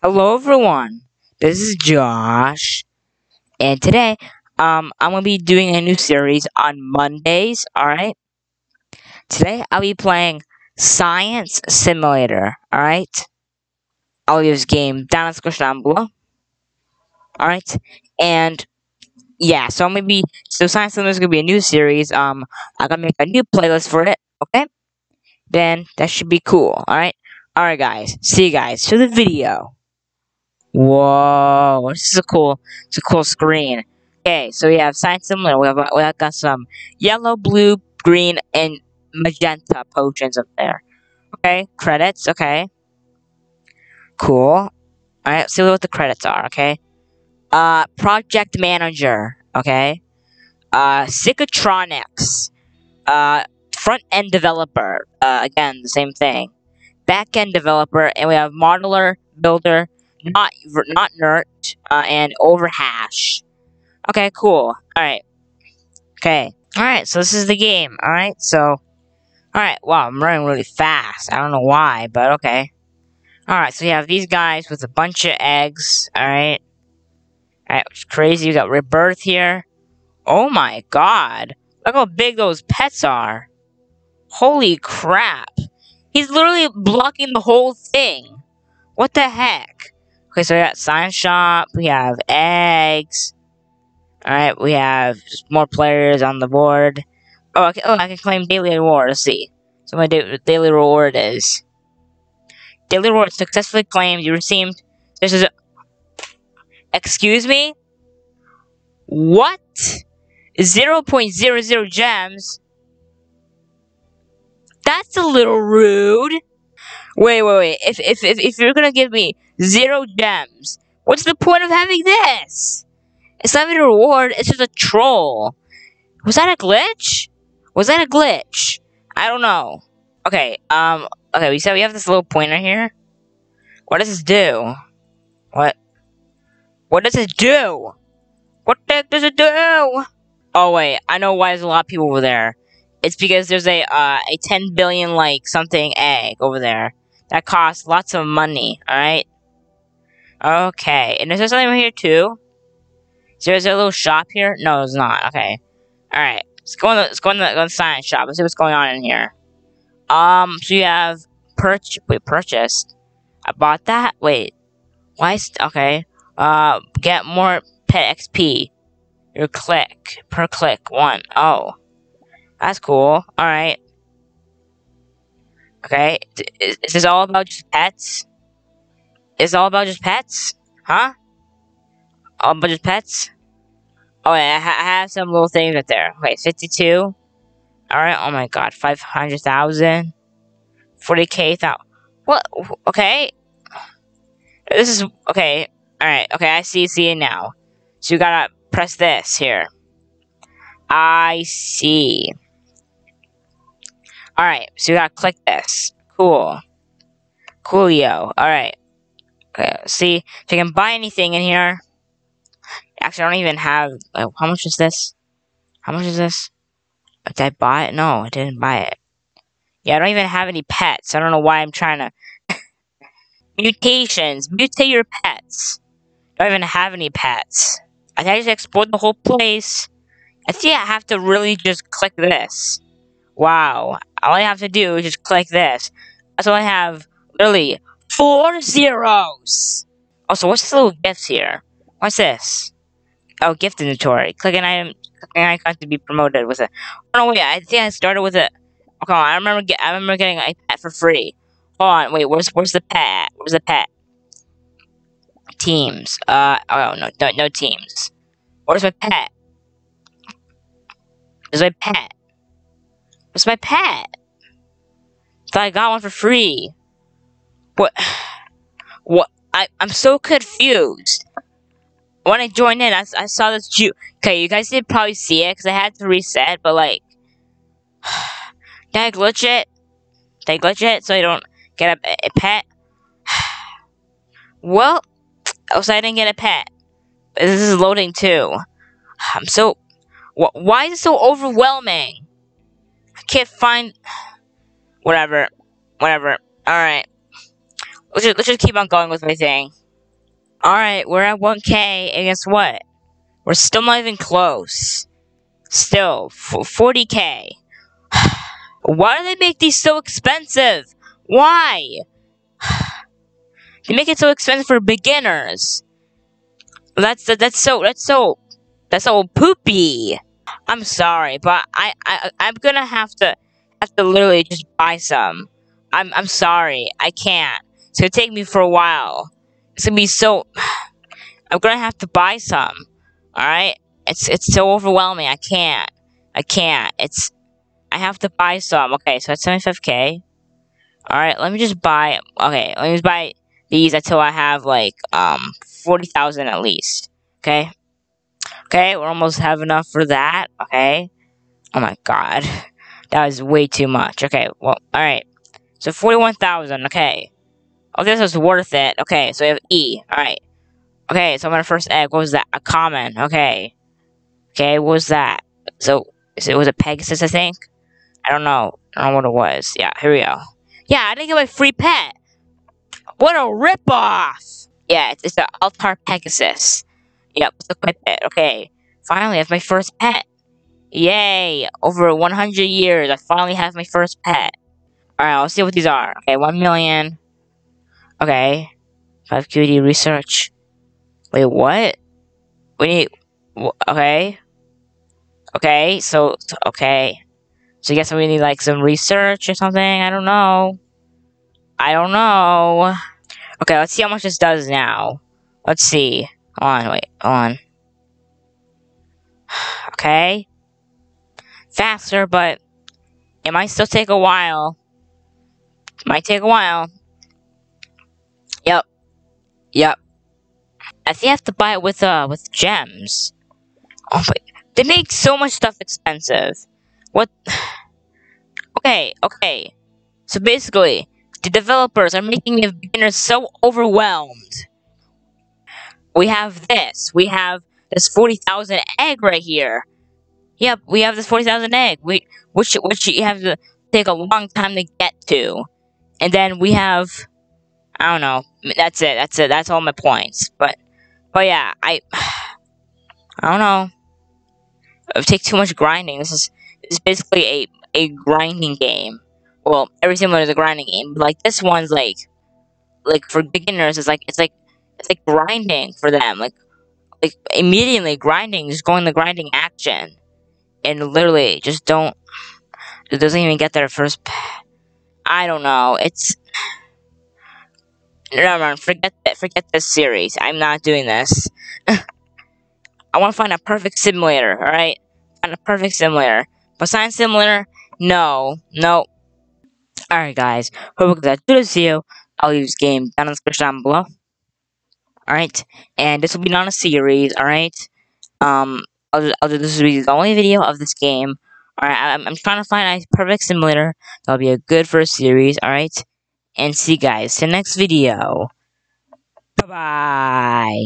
Hello everyone, this is Josh, and today, I'm going to be doing a new series on Mondays, alright? Today, I'll be playing Science Simulator, alright? I'll leave this game down in the description down below, alright? And, yeah, so I'm going to be, Science Simulator is going to be a new series, I'm going to make a new playlist for it, okay? Then, that should be cool, alright? Alright guys, see you guys to the video. Whoa, this is a cool, it's a cool screen. Okay, so we have Science Simulator. We have got some yellow, blue, green, and magenta potions up there. Okay, credits. Okay, cool. All right, see what the credits are. Okay, project manager. Okay, Cicatronics, front end developer. Again, the same thing. Backend developer, and we have modeler, builder, not nerd, and overhash. Okay, cool. All right. Okay. All right. So this is the game. All right. So, all right. Wow, I'm running really fast. I don't know why, but okay. All right. So you have these guys with a bunch of eggs. All right. All right. Which is crazy. You got rebirth here. Oh my god! Look how big those pets are. Holy crap! He's literally blocking the whole thing. What the heck? Okay, so we got science shop. We have eggs. Alright, we have more players on the board. Oh, I can claim daily reward. Let's see. So my daily reward is. Daily reward successfully claimed. You received. This is. Excuse me? What? 0.00 gems? That's a little rude. Wait. If you're gonna give me 0 gems, what's the point of having this? It's not even a reward, it's just a troll. Was that a glitch? I don't know. Okay, okay, we said we have this little pointer here. What does this do? What does it do? What the heck does it do? Oh wait, I know why there's a lot of people over there. It's because there's a 10 billion, like, something egg over there. That costs lots of money, alright? Okay, and is there something over here, too? Is there a little shop here? No, there's not, okay. Alright, let's go in the science shop. Let's see what's going on in here. So you have... Purchased. I bought that? Wait. Why is... Okay. Get more pet XP. Your click. Per click, 1. Oh. That's cool. Alright. Okay. Is this all about just pets? Huh? All about just pets? Oh, yeah. I have some little things right there. Wait, 52? Alright. Oh, my God. 500,000? 40K? What? Okay. This is... Okay. Alright. Okay. I see it now. So, you gotta press this here. I see. Alright, so you gotta click this. Cool. Coolio. Alright. Okay, see, if you can buy anything in here. Actually, I don't even have... Like, how much is this? Did I buy it? No, I didn't buy it. Yeah, I don't even have any pets. I don't know why I'm trying to... Mutations. Mutate your pets. I don't even have any pets. I think I just explored the whole place. I see I have to really just click this. Wow. All I have to do is just click this. So I have literally 4 zeros. Also, what's this little gift here? What's this? Oh, gift inventory. Click an item. Click an icon to be promoted with it. Oh, no, wait. I think I started with it. Okay, I remember getting a pet for free. Hold on. Wait, where's the pet? Where's the pet? Teams. Oh, no teams. Where's my pet? Where's my pet? Where's my pet? Thought I got one for free. What? What? I'm so confused. When I joined in, I saw this Jew. Okay, you guys did probably see it because I had to reset, but like... Did I glitch it? Did I glitch it so I don't get a pet? Well, also I didn't get a pet. This is loading too. I'm so... Why is it so overwhelming? I can't find... Whatever. Alright. Let's just keep on going with my thing. Alright, we're at 1K, and guess what? We're still not even close. Still, 40K. Why do they make these so expensive? Why? They make it so expensive for beginners. That's so poopy. I'm sorry, but I'm gonna have to literally just buy some. I'm sorry, I can't. It's gonna take me for a while. It's gonna be so. I'm gonna have to buy some. All right, it's so overwhelming. I can't. I have to buy some. Okay, so that's 75K. All right, let me just buy. Okay, let me just buy these until I have like 40,000 at least. Okay. Okay, we almost have enough for that. Okay. Oh my god. That was way too much. Okay, well, alright. So 41,000, okay. Oh, this was worth it. Okay, so we have E. Alright. Okay, so my first egg, what was that? A common, okay. Okay, what was that? So it was a Pegasus, I think? I don't know what it was. Yeah, here we go. Yeah, I didn't get my free pet! What a ripoff! Yeah, it's the Altar Pegasus. Yep, look my pet. Okay, finally I have my first pet. Yay! Over 100 years, I finally have my first pet. Alright, let's see what these are. Okay, 1 million. Okay. 5QD research. Wait, what? We need... Okay. Okay, so... Okay. So I guess we need, like, some research or something? I don't know. Okay, let's see how much this does now. Let's see. Hold on, wait, hold on. Okay. Faster, but it might still take a while. It might take a while. Yep. Yep. I think I have to buy it with gems. Oh my, they make so much stuff expensive. What? Okay. So basically, the developers are making the beginners so overwhelmed. We have this 40,000 egg right here. Yep, we have this 40,000 egg, which you have to take a long time to get to. And then we have, I don't know, that's it, that's all my points. But yeah, I don't know. It takes too much grinding. This is basically a grinding game. Well, every single one is a grinding game. But like this one's like for beginners, it's like grinding for them, like immediately grinding, just going the grinding action, and literally just don't. It doesn't even get their first. I don't know. It's no. Forget this series. I'm not doing this. I want to find a perfect simulator. All right, find a perfect simulator. But Science Simulator, no. All right, guys. Hope that good to see you. I'll leave this game down in the description down below. Alright, and this will be not a series, alright? This will be the only video of this game. Alright, I'm trying to find a perfect simulator that'll be a good first series, alright? And see you guys in the next video. Bye-bye!